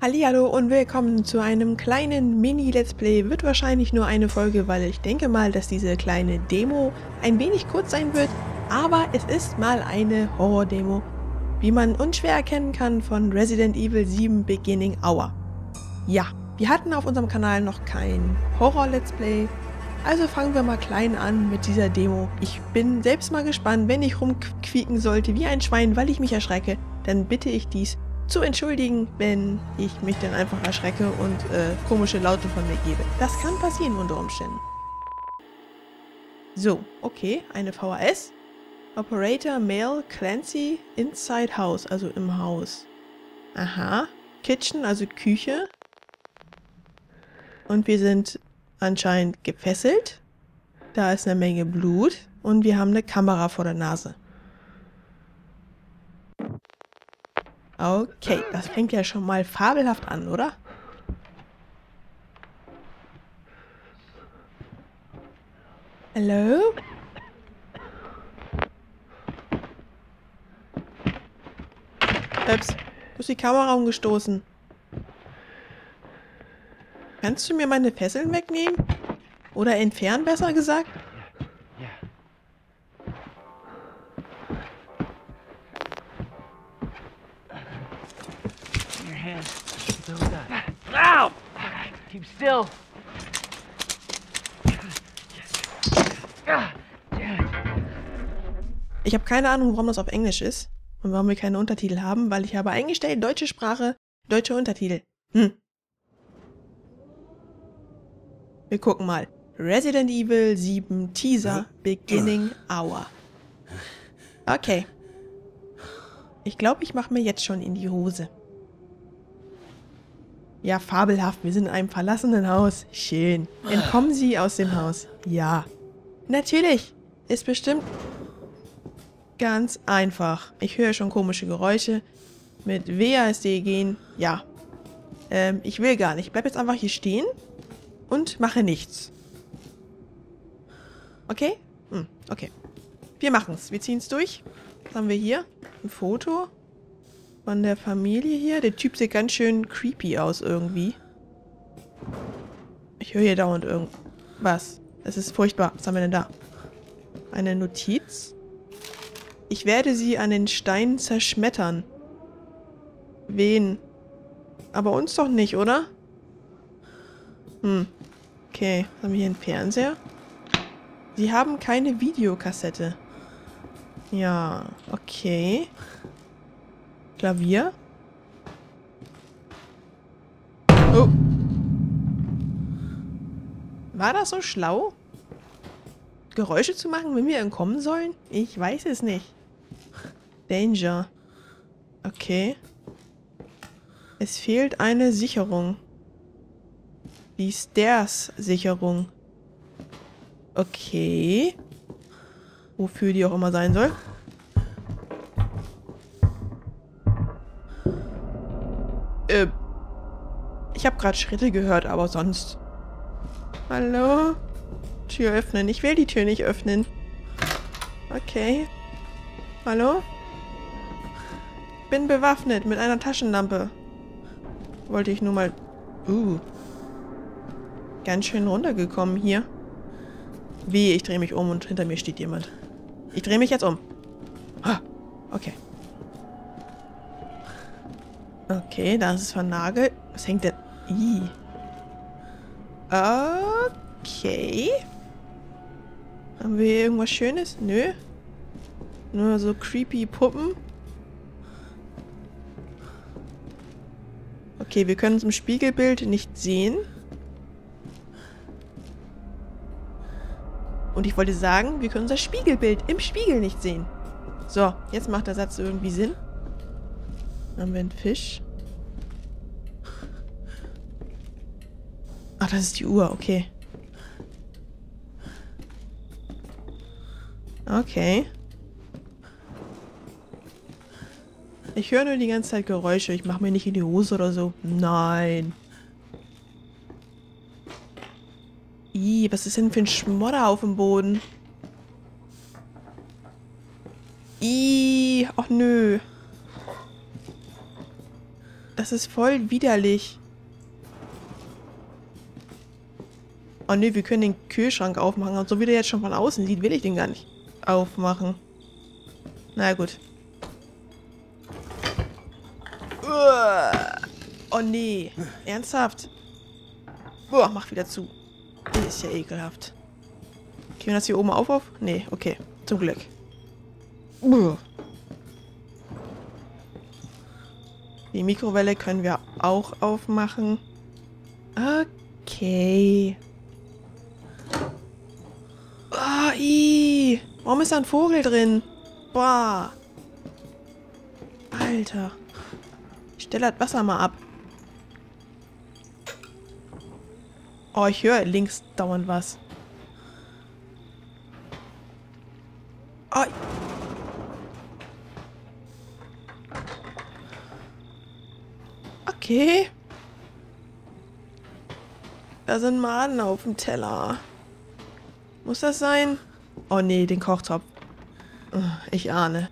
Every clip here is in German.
Hallihallo und willkommen zu einem kleinen Mini-Let's Play. Wird wahrscheinlich nur eine Folge, weil ich denke mal, dass diese kleine Demo ein wenig kurz sein wird, aber es ist mal eine Horror-Demo, wie man unschwer erkennen kann, von Resident Evil 7 Beginning Hour. Ja, wir hatten auf unserem Kanal noch kein Horror-Let's Play, also fangen wir mal klein an mit dieser Demo. Ich bin selbst mal gespannt, wenn ich rumquieken sollte wie ein Schwein, weil ich mich erschrecke, dann bitte ich dies zu entschuldigen, wenn ich mich dann einfach erschrecke und komische Laute von mir gebe. Das kann passieren unter Umständen. So, okay, eine VHS. Operator Male Clancy Inside House, also im Haus. Aha. Kitchen, also Küche. Und wir sind anscheinend gefesselt. Da ist eine Menge Blut und wir haben eine Kamera vor der Nase. Okay, das fängt ja schon mal fabelhaft an, oder? Hallo? Ups, wo ist die Kamera umgestoßen? Kannst du mir meine Fesseln wegnehmen? Oder entfernen, besser gesagt? Ich habe keine Ahnung, warum das auf Englisch ist und warum wir keine Untertitel haben, weil ich habe eingestellt deutsche Sprache, deutsche Untertitel. Wir gucken mal. Resident Evil 7 Teaser Beginning Hour. Okay. Ich glaube, ich mache mir jetzt schon in die Hose. Ja, fabelhaft. Wir sind in einem verlassenen Haus. Schön. Entkommen Sie aus dem Haus. Ja. Natürlich. Ist bestimmt ganz einfach. Ich höre schon komische Geräusche. Mit WASD gehen. Ja. Ich will gar nicht. Ich bleib jetzt einfach hier stehen und mache nichts. Okay? Okay. Wir machen's. Wir ziehen's durch. Was haben wir hier? Ein Foto von der Familie hier. Der Typ sieht ganz schön creepy aus irgendwie. Ich höre hier dauernd irgendwas. Es ist furchtbar. Was haben wir denn da? Eine Notiz. Ich werde sie an den Stein zerschmettern. Wen? Aber uns doch nicht, oder? Okay. Was haben wir hier? Einen Fernseher? Sie haben keine Videokassette. Ja, okay. Klavier. Oh. War das so schlau? Geräusche zu machen, wenn wir entkommen sollen? Ich weiß es nicht. Danger. Okay. Es fehlt eine Sicherung. Die Stairs-Sicherung. Okay. Wofür die auch immer sein soll. Ich habe gerade Schritte gehört, aber sonst... Hallo? Tür öffnen. Ich will die Tür nicht öffnen. Okay. Hallo? Bin bewaffnet mit einer Taschenlampe. Wollte ich nur mal... Ganz schön runtergekommen hier. Wehe, ich drehe mich um und hinter mir steht jemand. Ich drehe mich jetzt um. Ah, okay. Okay, da ist es vernagelt. Was hängt denn? Okay. Haben wir hier irgendwas Schönes? Nö. Nur so creepy Puppen. Okay, wir können uns im Spiegelbild nicht sehen. Und ich wollte sagen, wir können unser Spiegelbild im Spiegel nicht sehen. So, jetzt macht der Satz irgendwie Sinn. Haben wir einen Fisch? Ach, das ist die Uhr, okay. Okay. Ich höre nur die ganze Zeit Geräusche. Ich mache mir nicht in die Hose oder so. Nein. Ih, was ist denn für ein Schmodder auf dem Boden? Ih, ach nö. Das ist voll widerlich. Oh ne, wir können den Kühlschrank aufmachen. Und so wie der jetzt schon von außen sieht, will ich den gar nicht aufmachen. Na gut. Oh nee. Ernsthaft? Boah, mach wieder zu. Das ist ja ekelhaft. Können wir das hier oben auf? Nee, okay. Zum Glück. Boah. Die Mikrowelle können wir auch aufmachen. Okay. Oh, ii. Warum ist da ein Vogel drin? Boah. Alter. Ich stelle das Wasser mal ab. Oh, ich höre links dauernd was. Oh. Okay. Da sind Maden auf dem Teller. Muss das sein? Oh nee, den Kochtopf. Ich ahne.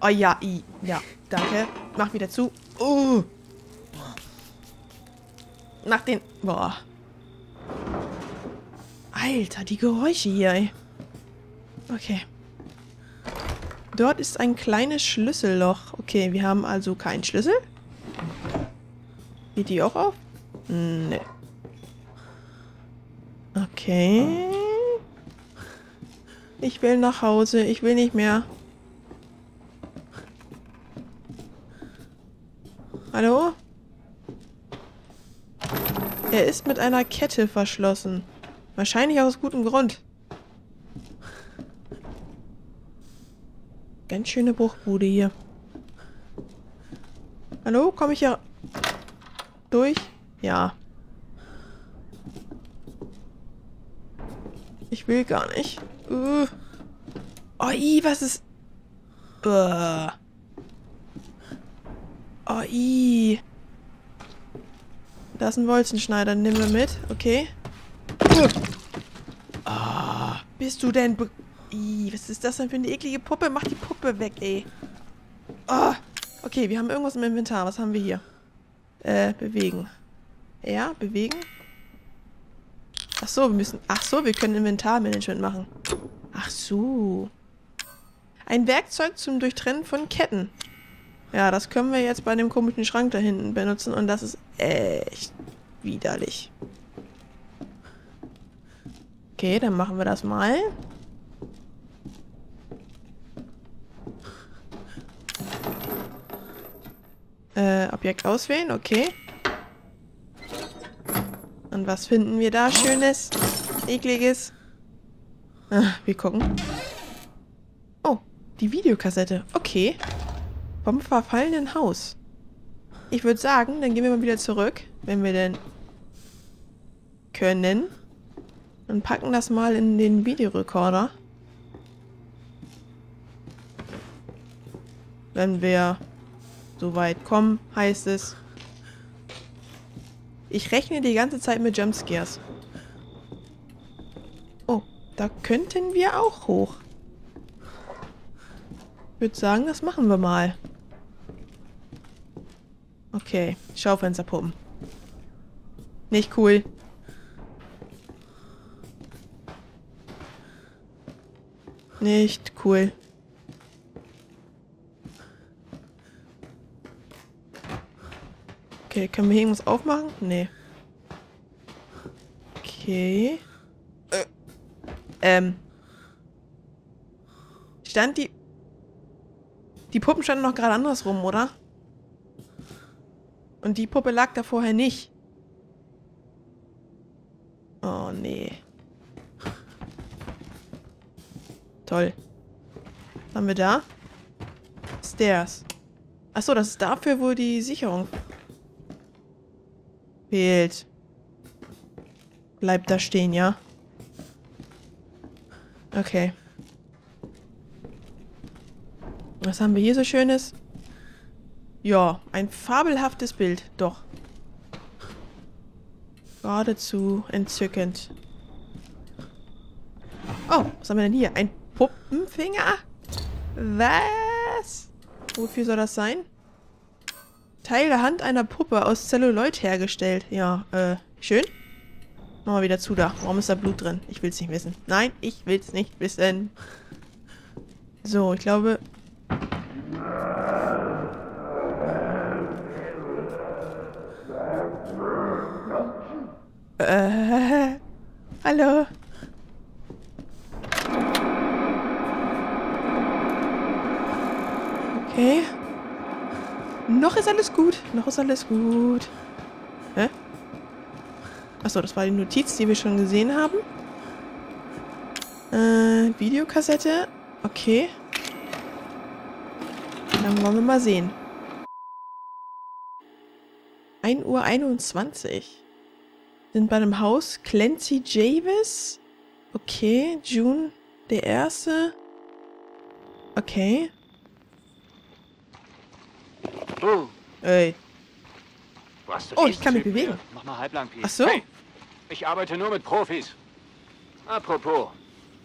Oh ja, ja, danke. Mach wieder zu. Nach den... Boah. Alter, die Geräusche hier, ey. Okay. Dort ist ein kleines Schlüsselloch. Okay, wir haben also keinen Schlüssel. Geht die auch auf? Nee. Okay. Ich will nach Hause. Ich will nicht mehr. Hallo? Er ist mit einer Kette verschlossen. Wahrscheinlich aus gutem Grund. Ganz schöne Bruchbude hier. Hallo? Komme ich hier durch? Ja. Ich will gar nicht. Oi, was ist... Oi. Da ist ein Wolzenschneider, den nehmen wir mit. Okay. Bist du denn... was ist das denn für eine eklige Puppe? Mach die Puppe weg, ey. Okay, wir haben irgendwas im Inventar. Was haben wir hier? Bewegen. Ja, bewegen. Ach so, wir müssen... Ach so, wir können Inventarmanagement machen. Ach so. Ein Werkzeug zum Durchtrennen von Ketten. Ja, das können wir jetzt bei dem komischen Schrank da hinten benutzen. Und das ist echt widerlich. Okay, dann machen wir das mal. Objekt auswählen, okay. Und was finden wir da Schönes? Ekliges? Wir gucken. Oh, die Videokassette. Okay. Vom verfallenen Haus. Ich würde sagen, dann gehen wir mal wieder zurück, wenn wir denn können. Und packen das mal in den Videorekorder. Wenn wir so weit kommen, heißt es... Ich rechne die ganze Zeit mit Jumpscares. Oh, da könnten wir auch hoch. Ich würde sagen, das machen wir mal. Okay, Schaufensterpuppen. Nicht cool. Nicht cool. Okay, können wir hier irgendwas aufmachen? Nee. Okay. Stand die... Die Puppen standen noch gerade andersrum, oder? Und die Puppe lag da vorher nicht. Oh, nee. Toll. Was haben wir da? Stairs. Achso, das ist dafür wohl die Sicherung. Fehlt. Bleibt da stehen, ja? Okay. Was haben wir hier so Schönes? Ja, ein fabelhaftes Bild. Doch. Geradezu entzückend. Oh, was haben wir denn hier? Ein Puppenfinger? Was? Wofür soll das sein? Teil der Hand einer Puppe aus Zelluloid hergestellt. Ja, schön. Mach mal wieder zu da. Warum ist da Blut drin? Ich will's nicht wissen. Nein, ich will's nicht wissen. So, ich glaube... Hallo? Okay. Noch ist alles gut. Noch ist alles gut. Hä? Achso, das war die Notiz, die wir schon gesehen haben. Videokassette. Okay. Dann wollen wir mal sehen. 1:21 Uhr. Sind bei einem Haus Clancy Javis. Okay, June der Erste. Okay. Oh. Ey. Oh, ich kann mich bewegen. Mach mal halblang, Pete. Ach so. Hey, ich arbeite nur mit Profis. Apropos,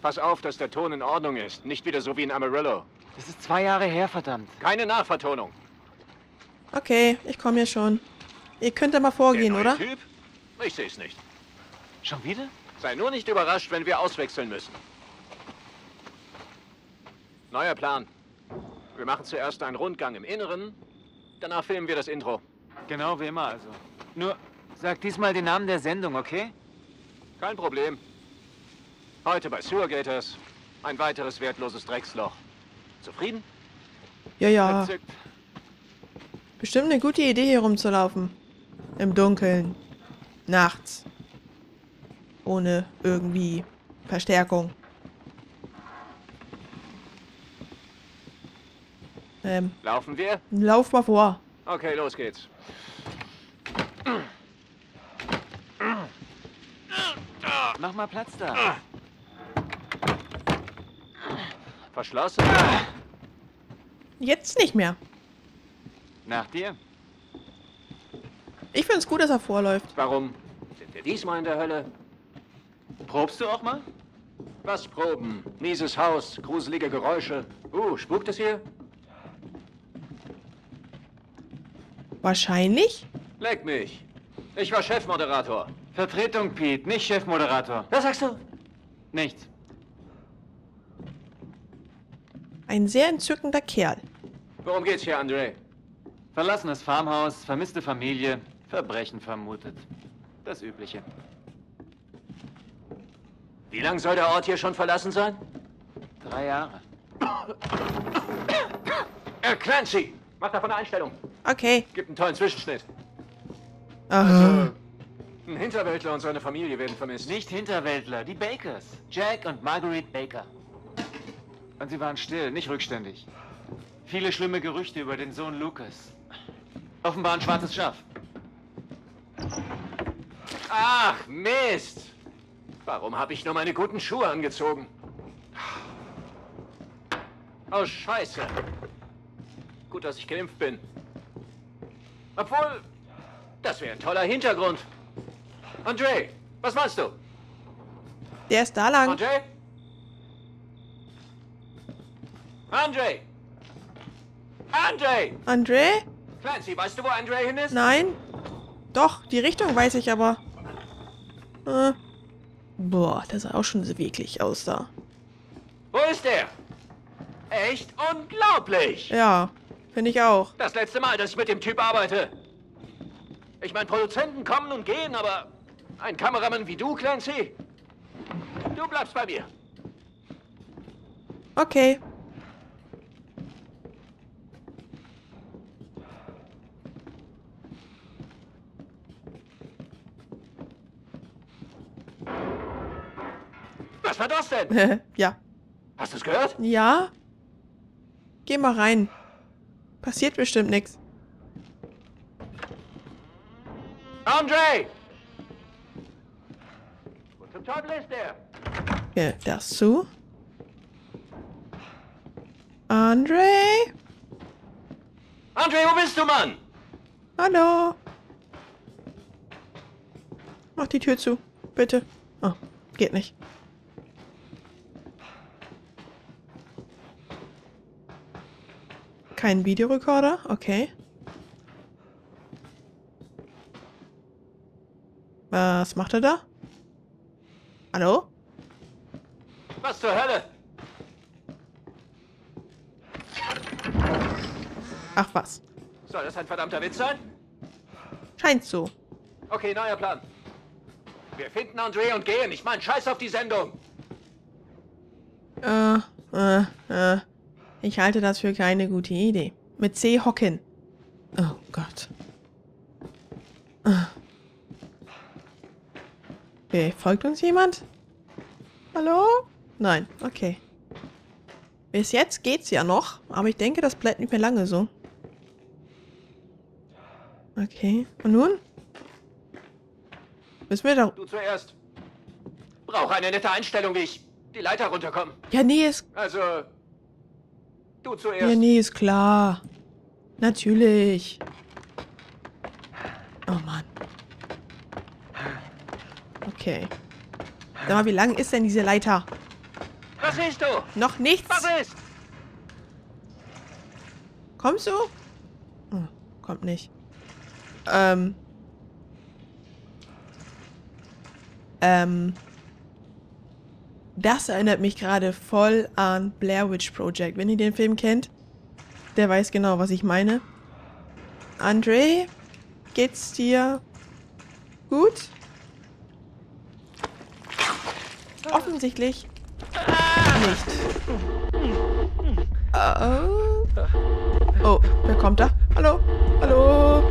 pass auf, dass der Ton in Ordnung ist. Nicht wieder so wie in Amarillo. Das ist 2 Jahre her, verdammt. Keine Nachvertonung. Okay, ich komme ja schon. Ihr könnt da mal vorgehen, oder? Typ? Ich sehe es nicht. Schon wieder? Sei nur nicht überrascht, wenn wir auswechseln müssen. Neuer Plan. Wir machen zuerst einen Rundgang im Inneren, danach filmen wir das Intro. Genau wie immer also. Nur sag diesmal den Namen der Sendung, okay? Kein Problem. Heute bei Sewer Gators. Ein weiteres wertloses Drecksloch. Zufrieden? Ja, ja. Bestimmt eine gute Idee, hier rumzulaufen. Im Dunkeln. Nachts. Ohne irgendwie Verstärkung. Laufen wir? Lauf mal vor. Okay, los geht's. Mach mal Platz da. Verschlossen? Jetzt nicht mehr. Nach dir? Ich find's gut, dass er vorläuft. Warum? Sind wir diesmal in der Hölle? Probst du auch mal? Was proben? Mieses Haus, gruselige Geräusche. Spukt es hier? Wahrscheinlich? Leck mich. Ich war Chefmoderator. Vertretung, Pete, nicht Chefmoderator. Was sagst du? Nichts. Ein sehr entzückender Kerl. Worum geht's hier, André? Verlassenes Farmhaus, vermisste Familie, Verbrechen vermutet. Das Übliche. Wie lange soll der Ort hier schon verlassen sein? 3 Jahre. Clancy, mach davon eine Einstellung. Okay. Gibt einen tollen Zwischenschnitt. Also, ein Hinterwäldler und seine Familie werden vermisst. Nicht Hinterwäldler, die Bakers. Jack und Marguerite Baker. Und sie waren still, nicht rückständig. Viele schlimme Gerüchte über den Sohn Lucas. Offenbar ein schwarzes Schaf. Ach, Mist! Warum habe ich nur meine guten Schuhe angezogen? Oh, Scheiße. Gut, dass ich geimpft bin. Obwohl, das wäre ein toller Hintergrund. André, was machst du? Der ist da lang. André? André! André! André? Clancy, weißt du, wo André hin ist? Nein. Doch, die Richtung weiß ich aber. Boah, das sah auch schon so wirklich aus da. Wo ist der? Echt unglaublich! Ja. Finde ich auch. Das letzte Mal, dass ich mit dem Typ arbeite. Ich meine, Produzenten kommen und gehen, aber ein Kameramann wie du, Clancy, du bleibst bei mir. Okay. Was war das denn? Ja. Hast du es gehört? Ja. Geh mal rein. Passiert bestimmt nichts. André! Wo zum Teufel ist der? Ja, das zu. André? André, wo bist du, Mann? Hallo? Mach die Tür zu, bitte. Oh, geht nicht. keinen Videorekorder? Okay. Was macht er da? Hallo? Was zur Hölle? Ach was. Soll das ein verdammter Witz sein? Scheint so. Okay, neuer Plan. Wir finden André und gehen. Ich meine, scheiß auf die Sendung. Ich halte das für keine gute Idee. Mit C hocken. Oh Gott. Okay, folgt uns jemand? Hallo? Nein, okay. Bis jetzt geht's ja noch, aber ich denke, das bleibt nicht mehr lange so. Okay, und nun? Müssen wir doch... Du zuerst. Brauche eine nette Einstellung, wie ich die Leiter runterkomme. Ja, nee, ist... Also... Du zuerst. Ja, nee, ist klar. Natürlich. Oh, Mann. Okay. Sag mal, wie lang ist denn diese Leiter? Was siehst du? Noch nichts? Was ist? Kommst du? Hm, kommt nicht. Das erinnert mich gerade voll an Blair Witch Project. Wenn ihr den Film kennt, der weiß genau, was ich meine. André, geht's dir gut? Offensichtlich nicht. Oh. Oh, wer kommt da? Hallo? Hallo?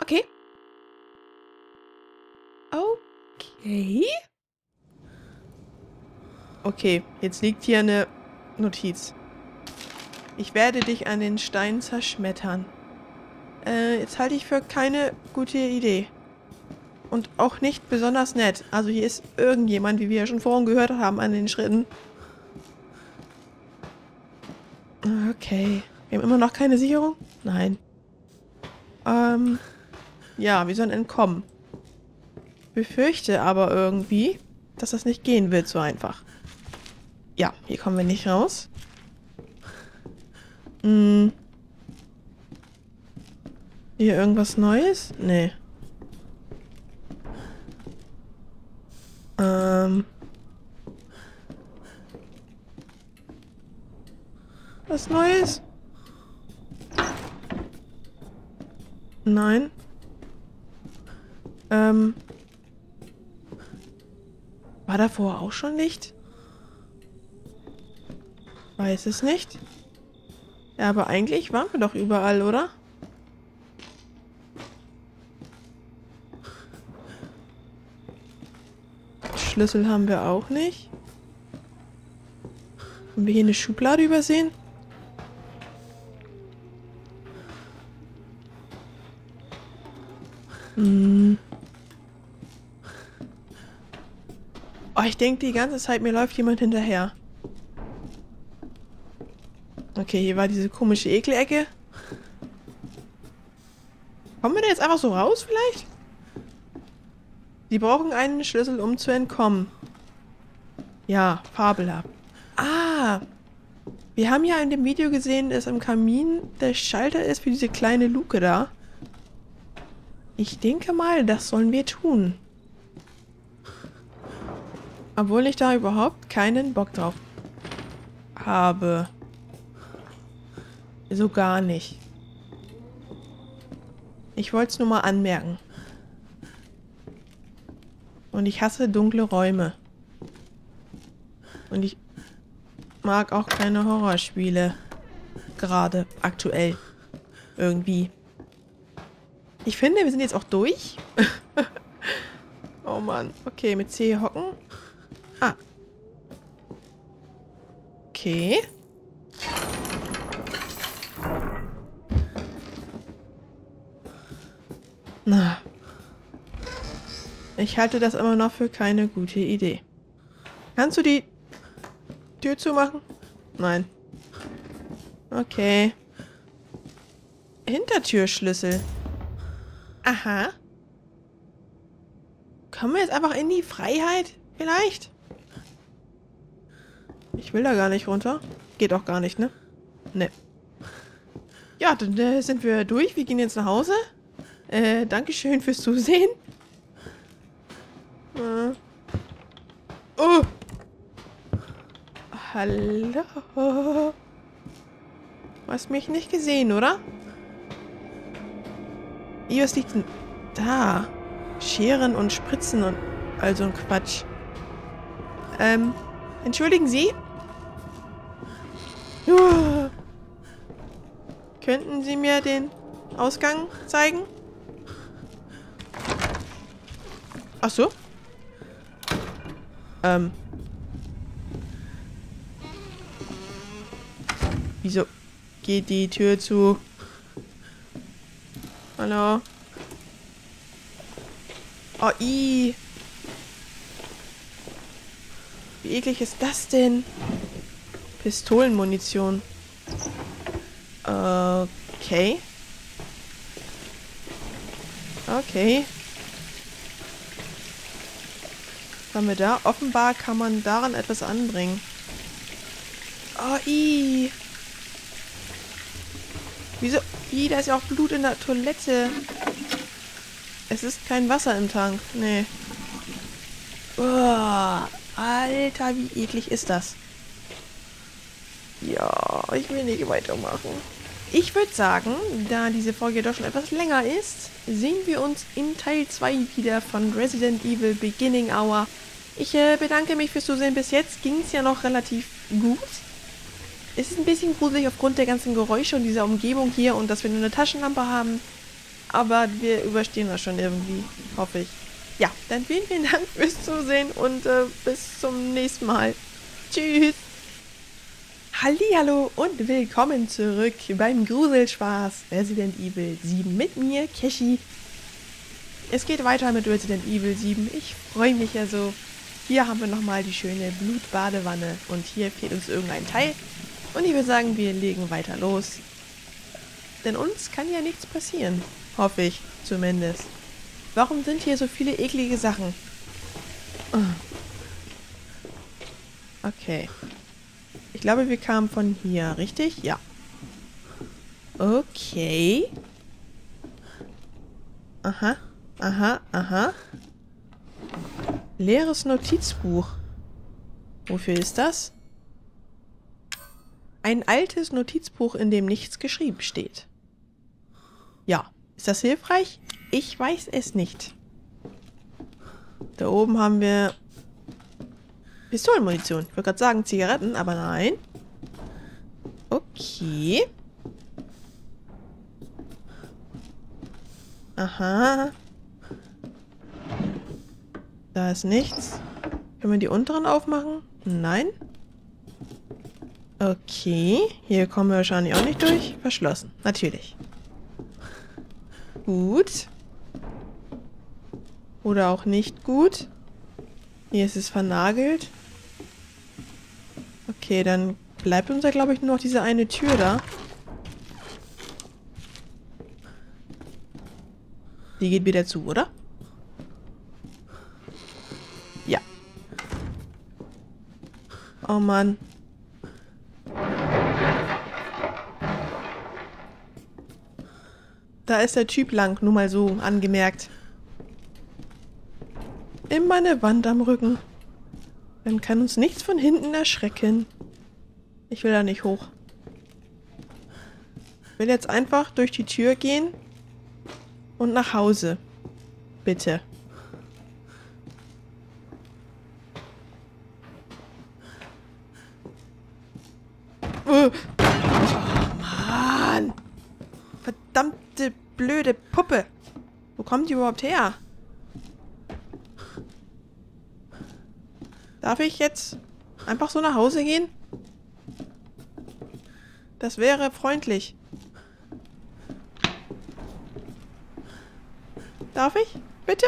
Okay. Okay. Okay, jetzt liegt hier eine Notiz. Ich werde dich an den Stein zerschmettern. Jetzt halte ich für keine gute Idee. Und auch nicht besonders nett. Also hier ist irgendjemand, wie wir ja schon vorhin gehört haben, an den Schritten. Okay. Wir haben immer noch keine Sicherung? Nein. Ja, wir sollen entkommen. Befürchte aber irgendwie, dass das nicht gehen wird so einfach. Ja, hier kommen wir nicht raus. Hm. Hier irgendwas Neues? Nee. Was Neues? Nein. War davor auch schon Licht? Weiß es nicht. Ja, aber eigentlich waren wir doch überall, oder? Schlüssel haben wir auch nicht. Haben wir hier eine Schublade übersehen? Hm. Oh, ich denke die ganze Zeit, mir läuft jemand hinterher. Okay, hier war diese komische Ekelecke. Kommen wir da jetzt einfach so raus vielleicht? Sie brauchen einen Schlüssel, um zu entkommen. Ja, fabelhaft. Ah! Wir haben ja in dem Video gesehen, dass im Kamin der Schalter ist für diese kleine Luke da. Ich denke mal, das sollen wir tun. Obwohl ich da überhaupt keinen Bock drauf habe. So gar nicht. Ich wollte es nur mal anmerken. Und ich hasse dunkle Räume. Und ich mag auch keine Horrorspiele. Gerade aktuell. Irgendwie. Ich finde, wir sind jetzt auch durch. Oh Mann. Okay, mit C hocken. Ah. Okay. Na. Ich halte das immer noch für keine gute Idee. Kannst du die Tür zumachen? Nein. Okay. Hintertürschlüssel. Aha. Kommen wir jetzt einfach in die Freiheit? Vielleicht? Ich will da gar nicht runter. Geht auch gar nicht, ne? Ne. Ja, dann sind wir durch. Wir gehen jetzt nach Hause. Dankeschön fürs Zusehen. Oh! Hallo! Du hast mich nicht gesehen, oder? Was liegt denn da? Scheren und Spritzen und all so ein Quatsch. Entschuldigen Sie? Könnten Sie mir den Ausgang zeigen? Ach so? Wieso geht die Tür zu? Hallo? Oh, ii. Wie eklig ist das denn? Pistolenmunition. Okay. Okay. Was haben wir da? Offenbar kann man daran etwas anbringen. Oh, ii. Wieso? Ii, da ist ja auch Blut in der Toilette. Es ist kein Wasser im Tank. Nee. Uah, Alter, wie eklig ist das? Ja, ich will nicht weitermachen. Ich würde sagen, da diese Folge doch schon etwas länger ist, sehen wir uns in Teil 2 wieder von Resident Evil Beginning Hour. Ich bedanke mich fürs Zusehen. Bis jetzt ging es ja noch relativ gut. Es ist ein bisschen gruselig aufgrund der ganzen Geräusche und dieser Umgebung hier und dass wir nur eine Taschenlampe haben. Aber wir überstehen das schon irgendwie, hoffe ich. Ja, dann vielen, vielen Dank fürs Zusehen und bis zum nächsten Mal. Tschüss! Hallihallo und willkommen zurück beim Gruselspaß Resident Evil 7 mit mir, Keshi. Es geht weiter mit Resident Evil 7. Ich freue mich ja so. Hier haben wir nochmal die schöne Blutbadewanne und hier fehlt uns irgendein Teil. Und ich würde sagen, wir legen weiter los. Denn uns kann ja nichts passieren. Hoffe ich, zumindest. Warum sind hier so viele eklige Sachen? Okay. Ich glaube, wir kamen von hier, richtig? Ja. Okay. Aha, aha, aha. Leeres Notizbuch. Wofür ist das? Ein altes Notizbuch, in dem nichts geschrieben steht. Ja. Ist das hilfreich? Ich weiß es nicht. Da oben haben wir Pistolenmunition. Ich wollte gerade sagen Zigaretten, aber nein. Okay. Aha. Da ist nichts. Können wir die unteren aufmachen? Nein. Okay. Hier kommen wir wahrscheinlich auch nicht durch. Verschlossen. Natürlich. Gut. Oder auch nicht gut. Hier ist es vernagelt. Okay, dann bleibt uns ja, glaube ich, nur noch diese eine Tür da. Die geht wieder zu, oder? Ja. Oh Mann. Da ist der Typ lang, nur mal so angemerkt. Immer eine Wand am Rücken. Dann kann uns nichts von hinten erschrecken. Ich will da nicht hoch. Ich will jetzt einfach durch die Tür gehen und nach Hause. Bitte. Verdammte blöde Puppe. Wo kommt die überhaupt her? Darf ich jetzt einfach so nach Hause gehen? Das wäre freundlich. Darf ich? Bitte?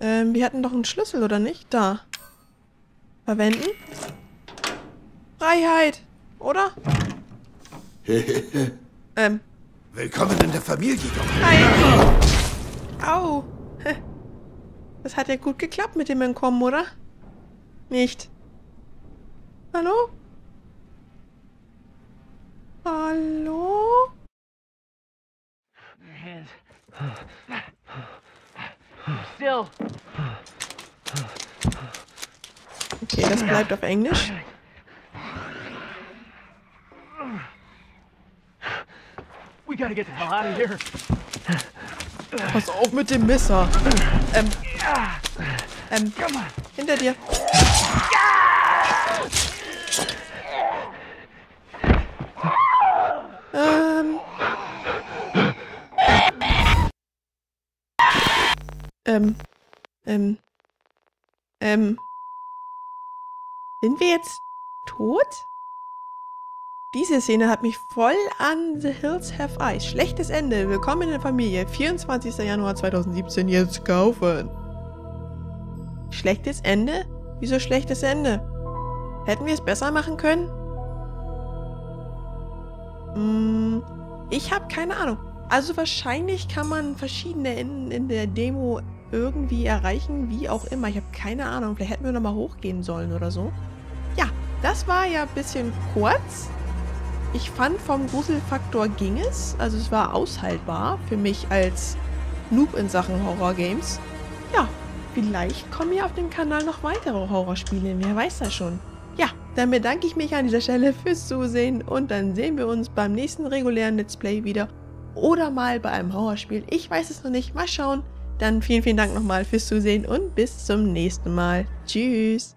Wir hatten doch einen Schlüssel, oder nicht? Da. Verwenden? Freiheit, oder? Willkommen in der Familie. Au. Das hat ja gut geklappt mit dem Entkommen, oder? Nicht. Hallo? Hallo? Okay, das bleibt auf Englisch. Pass auf mit dem Messer. Hinter dir. Sind wir jetzt tot? Diese Szene hat mich voll an The Hills Have Eyes. Schlechtes Ende. Willkommen in der Familie. 24. Januar 2017. Jetzt kaufen. Schlechtes Ende? Wieso schlechtes Ende? Hätten wir es besser machen können? Ich habe keine Ahnung. Also wahrscheinlich kann man verschiedene in der Demo irgendwie erreichen, wie auch immer. Ich habe keine Ahnung. Vielleicht hätten wir nochmal hochgehen sollen oder so. Ja, das war ja ein bisschen kurz. Ich fand, vom Gruselfaktor ging es. Also es war aushaltbar für mich als Noob in Sachen Horror-Games. Ja, vielleicht kommen ja auf dem Kanal noch weitere Horrorspiele. Wer weiß das schon. Ja, dann bedanke ich mich an dieser Stelle fürs Zusehen und dann sehen wir uns beim nächsten regulären Let's Play wieder. Oder mal bei einem Horrorspiel. Ich weiß es noch nicht. Mal schauen. Dann vielen, vielen Dank nochmal fürs Zusehen und bis zum nächsten Mal. Tschüss.